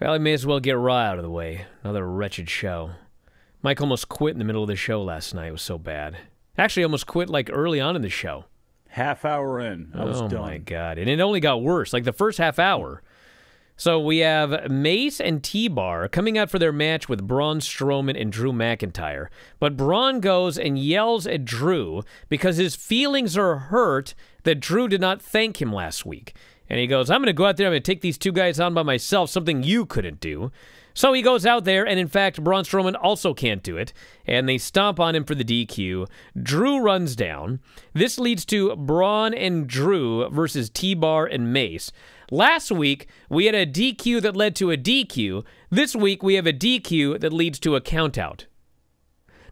Well, I may as well get Raw out of the way. Another wretched show. Mike almost quit in the middle of the show last night. It was so bad. Actually, almost quit like early on in the show. Half hour in, I was done. Oh my god! And it only got worse. Like the first half hour. So we have Mace and T-Bar coming out for their match with Braun Strowman and Drew McIntyre. But Braun goes and yells at Drew because his feelings are hurt that Drew did not thank him last week. And he goes, I'm going to go out there, I'm going to take these two guys on by myself, something you couldn't do. So he goes out there, and in fact, Braun Strowman also can't do it. And they stomp on him for the DQ. Drew runs down. This leads to Braun and Drew versus T-Bar and Mace. Last week, we had a DQ that led to a DQ. This week, we have a DQ that leads to a countout.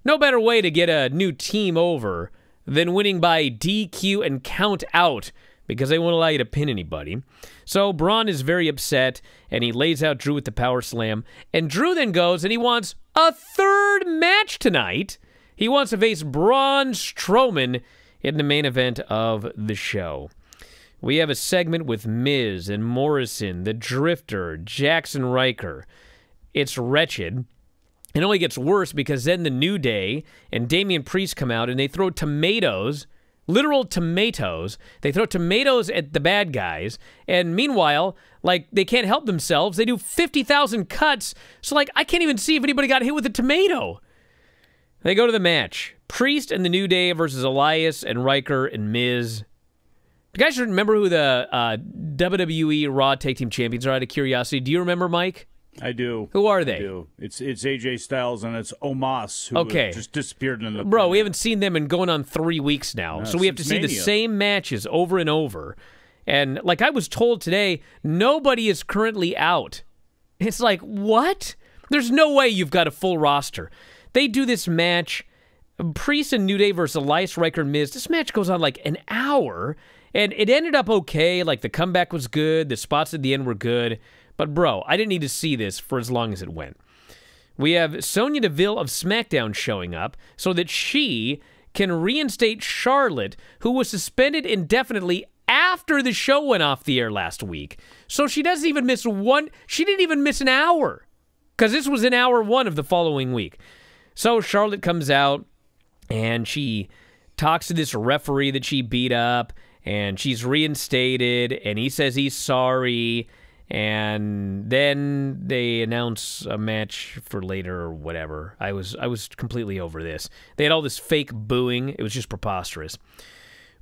No better way to get a new team over than winning by DQ and count out, because they won't allow you to pin anybody. So Braun is very upset, and he lays out Drew with the power slam. And Drew then goes, and he wants a third match tonight. He wants to face Braun Strowman in the main event of the show. We have a segment with Miz and Morrison, the Drifter, Jaxson Ryker. It's wretched. It only gets worse because then the New Day and Damian Priest come out and they throw tomatoes, literal tomatoes. They throw tomatoes at the bad guys. And meanwhile, like, they can't help themselves. They do 50,000 cuts. So, like, I can't even see if anybody got hit with a tomato. They go to the match. Priest and the New Day versus Elias and Riker and Miz. You guys should remember who the WWE Raw Tag Team Champions are, out of curiosity. Do you remember, Mike? I do. Who are they? I do. It's AJ Styles and it's Omos, who just disappeared in the... Bro, we haven't seen them in going on 3 weeks now, so we have to see the same matches over and over. And like I was told today, nobody is currently out. It's like, what? There's no way you've got a full roster. They do this match, Priest and New Day versus Elias, Riker, and Miz. This match goes on like an hour, and it ended up okay. Like, the comeback was good. The spots at the end were good. But, bro, I didn't need to see this for as long as it went. We have Sonya Deville of SmackDown showing up so that she can reinstate Charlotte, who was suspended indefinitely after the show went off the air last week. So she doesn't even miss one. She didn't even miss an hour, because this was in hour one of the following week. So Charlotte comes out, and she talks to this referee that she beat up. And she's reinstated, and he says he's sorry, and then they announce a match for later or whatever. I was completely over this. They had all this fake booing. It was just preposterous.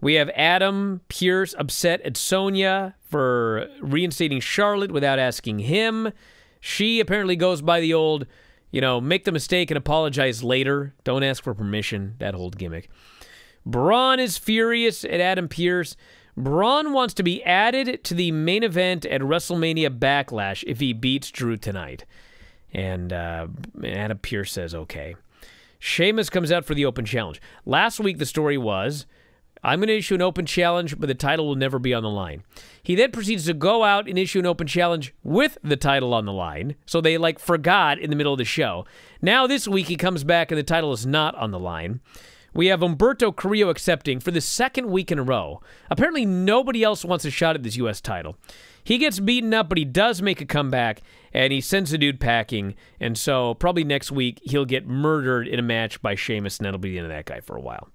We have Adam Pearce upset at Sonya for reinstating Charlotte without asking him. She apparently goes by the old, you know, make the mistake and apologize later. Don't ask for permission, that old gimmick. Braun is furious at Adam Pearce. Braun wants to be added to the main event at WrestleMania Backlash if he beats Drew tonight. And Adam Pearce says, okay. Sheamus comes out for the open challenge. Last week, the story was, I'm going to issue an open challenge, but the title will never be on the line. He then proceeds to go out and issue an open challenge with the title on the line. So they, like, forgot in the middle of the show. Now this week, he comes back and the title is not on the line. We have Humberto Carrillo accepting for the second week in a row. Apparently, nobody else wants a shot at this U.S. title. He gets beaten up, but he does make a comeback, and he sends the dude packing. And so, probably next week, he'll get murdered in a match by Sheamus, and that'll be the end of that guy for a while.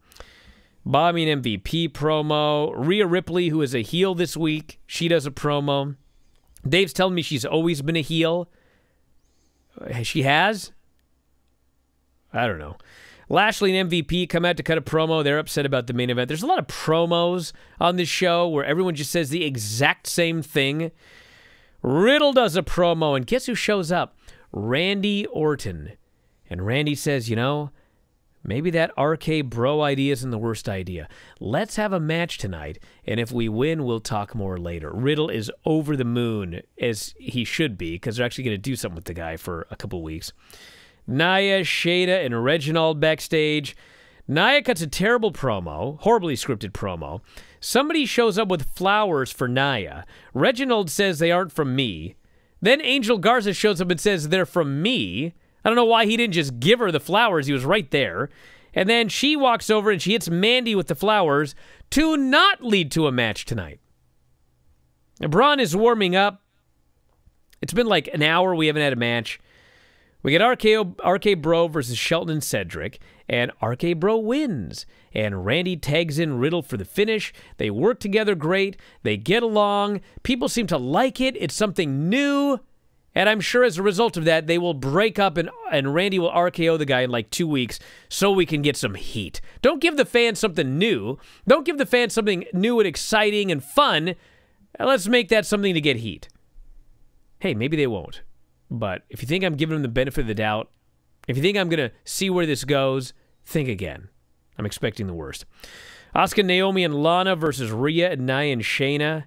Bobbing MVP promo. Rhea Ripley, who is a heel this week, she does a promo. Dave's telling me she's always been a heel. She has? I don't know. Lashley and MVP come out to cut a promo. They're upset about the main event. There's a lot of promos on this show where everyone just says the exact same thing. Riddle does a promo, and guess who shows up? Randy Orton. And Randy says, you know, maybe that RK Bro idea isn't the worst idea. Let's have a match tonight, and if we win, we'll talk more later. Riddle is over the moon, as he should be, because they're actually going to do something with the guy for a couple weeks. Naya, Shayda, and Reginald backstage. Naya cuts a terrible promo, horribly scripted promo. Somebody shows up with flowers for Naya. Reginald says they aren't from me. Then Angel Garza shows up and says they're from me. I don't know why he didn't just give her the flowers. He was right there. And then she walks over and she hits Mandy with the flowers to not lead to a match tonight. Braun is warming up. It's been like an hour. We haven't had a match. We get RK Bro versus Shelton and Cedric, and RK Bro wins. And Randy tags in Riddle for the finish. They work together great. They get along. People seem to like it. It's something new. And I'm sure as a result of that, they will break up, and Randy will RKO the guy in like 2 weeks so we can get some heat. Don't give the fans something new. Don't give the fans something new and exciting and fun. Let's make that something to get heat. Hey, maybe they won't. But if you think I'm giving them the benefit of the doubt, if you think I'm going to see where this goes, think again. I'm expecting the worst. Asuka, Naomi, and Lana versus Rhea, Naya, and Shayna.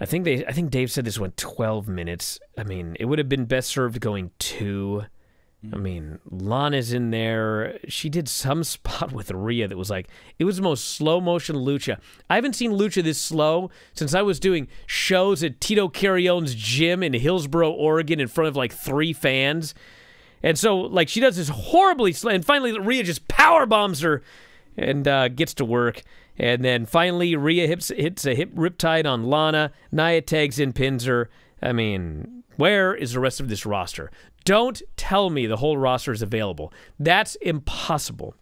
I think Dave said this went 12 minutes. I mean, it would have been best served going 2. I mean, Lana's in there. She did some spot with Rhea that was like, it was the most slow-motion lucha. I haven't seen lucha this slow since I was doing shows at Tito Carrione's gym in Hillsboro, Oregon in front of like 3 fans. And so, like, she does this horribly slow, and finally Rhea just powerbombs her and gets to work. And then finally Rhea hits a hip riptide on Lana. Naya tags in, pins her. I mean, where is the rest of this roster? Don't tell me the whole roster is available. That's impossible.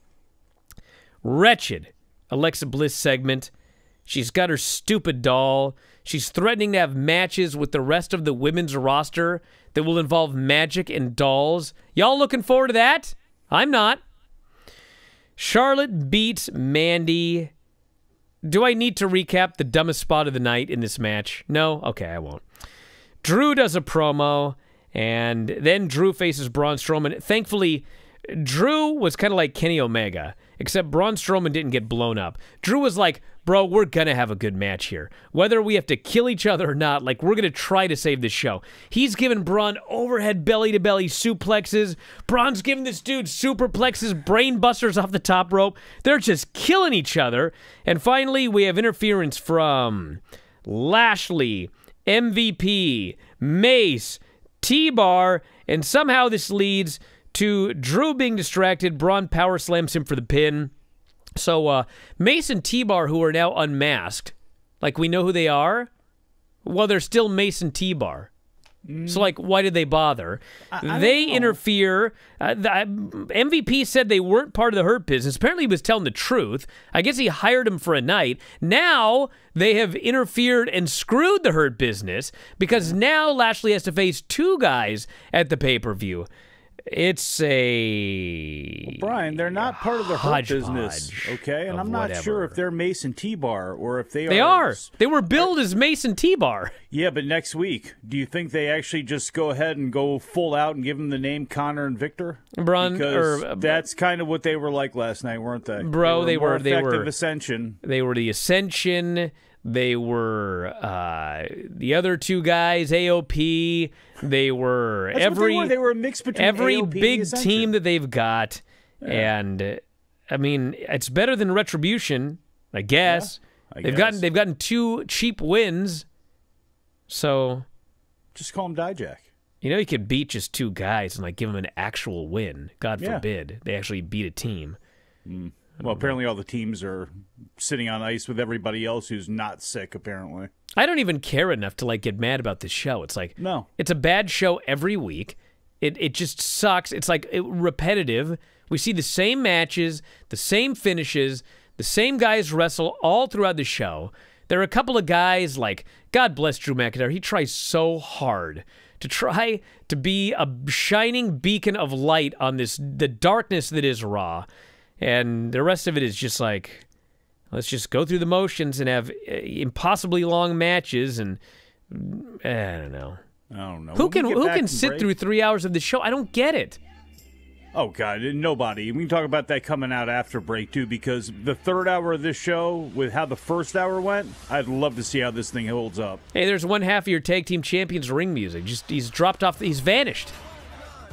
Wretched Alexa Bliss segment. She's got her stupid doll. She's threatening to have matches with the rest of the women's roster that will involve magic and dolls. Y'all looking forward to that? I'm not. Charlotte beats Mandy. Do I need to recap the dumbest spot of the night in this match? No? Okay, I won't. Drew does a promo. And then Drew faces Braun Strowman. Thankfully, Drew was kind of like Kenny Omega, except Braun Strowman didn't get blown up. Drew was like, bro, we're going to have a good match here. Whether we have to kill each other or not, like, we're going to try to save this show. He's giving Braun overhead belly-to-belly suplexes. Braun's giving this dude superplexes, brain busters off the top rope. They're just killing each other. And finally, we have interference from Lashley, MVP, Mace, T-Bar, and somehow this leads to Drew being distracted. Braun power slams him for the pin. So Mace and T-Bar, who are now unmasked, like, we know who they are. Well, they're still Mace and T-Bar. So, like, why did they bother? They interfere. MVP said they weren't part of the Hurt Business. Apparently, he was telling the truth. I guess he hired him for a night. Now, they have interfered and screwed the Hurt Business because now Lashley has to face 2 guys at the pay-per-view. It's a... Well, Brian, they're not part of the Hurt Business, okay? And I'm not sure if they're Mace and T-Bar or if they are... They are. They were billed as Mace and T-Bar. Yeah, but next week, do you think they actually just go ahead and go full out and give them the name Connor and Victor? That's kind of what they were like last night, weren't they? Bro, they were Ascension. They were the Ascension. They were the other 2 guys, AOP. They were They were a mix between every AOP big team that they've got. Yeah. And I mean, it's better than Retribution, I guess. Yeah, they've gotten 2 cheap wins. So just call them DiJack. You know, you could beat just 2 guys and like give them an actual win. God forbid they actually beat a team. Mm. Well, apparently all the teams are sitting on ice with everybody else who's not sick, apparently. I don't even care enough to, like, get mad about this show. It's like, no, it's a bad show every week. It just sucks. It's, like, repetitive. We see the same matches, the same finishes, the same guys wrestle all throughout the show. There are a couple of guys, like, God bless Drew McIntyre. He tries so hard to try to be a shining beacon of light on the darkness that is Raw. And the rest of it is just like, let's just go through the motions and have impossibly long matches. And I don't know. Who can sit through 3 hours of the show? I don't get it. Oh, God, nobody. We can talk about that coming out after break, too, because the third hour of this show, with how the first hour went, I'd love to see how this thing holds up. Hey, there's one half of your tag team champions ring music. He's dropped off. He's vanished.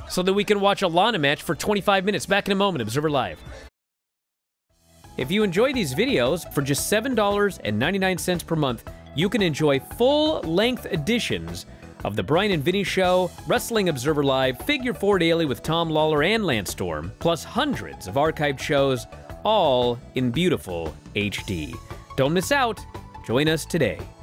So that we can watch a Lana match for 25 minutes. Back in a moment, Observer Live. If you enjoy these videos, for just $7.99 per month, you can enjoy full-length editions of The Brian and Vinny Show, Wrestling Observer Live, Figure 4 Daily with Tom Lawler and Lance Storm, plus hundreds of archived shows, all in beautiful HD. Don't miss out. Join us today.